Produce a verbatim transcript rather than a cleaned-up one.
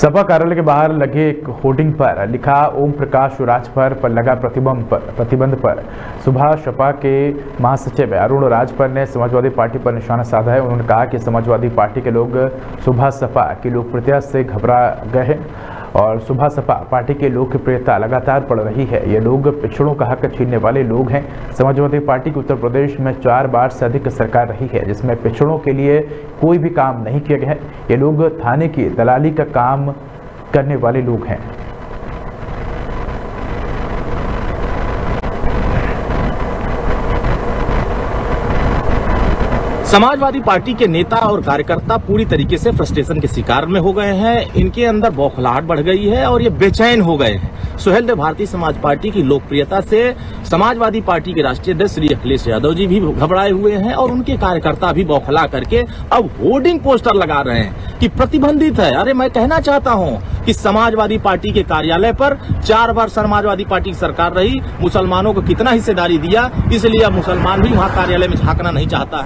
सपा कार्यालय के बाहर लगे एक होर्डिंग पर लिखा ओम प्रकाश राजभर पर लगा प्रतिबंध पर प्रतिबंध पर सुबह सपा के महासचिव अरुण राजभर ने समाजवादी पार्टी पर निशाना साधा है। उन्होंने कहा कि समाजवादी पार्टी के लोग सुबह सपा की लोकप्रियता से घबरा गए हैं और सुबह सपा पार्टी की लोकप्रियता लगातार बढ़ रही है। ये लोग पिछड़ों का हक छीनने वाले लोग हैं। समाजवादी पार्टी की उत्तर प्रदेश में चार बार से अधिक सरकार रही है जिसमें पिछड़ों के लिए कोई भी काम नहीं किया गया है। ये लोग थाने की दलाली का काम करने वाले लोग हैं। समाजवादी पार्टी के नेता और कार्यकर्ता पूरी तरीके से फ्रस्ट्रेशन के शिकार में हो गए हैं। इनके अंदर बौखलाहट बढ़ गई है और ये बेचैन हो गए हैं। सुहेलदेव भारतीय समाज पार्टी की लोकप्रियता से समाजवादी पार्टी के राष्ट्रीय अध्यक्ष श्री अखिलेश यादव जी भी घबराए हुए हैं और उनके कार्यकर्ता भी बौखला करके अब होर्डिंग पोस्टर लगा रहे हैं कि प्रतिबंधित है। अरे मैं कहना चाहता हूँ कि समाजवादी पार्टी के कार्यालय पर चार बार समाजवादी पार्टी की सरकार रही, मुसलमानों को कितना हिस्सेदारी दिया, इसलिए अब मुसलमान भी वहाँ कार्यालय में झांकना नहीं चाहता है।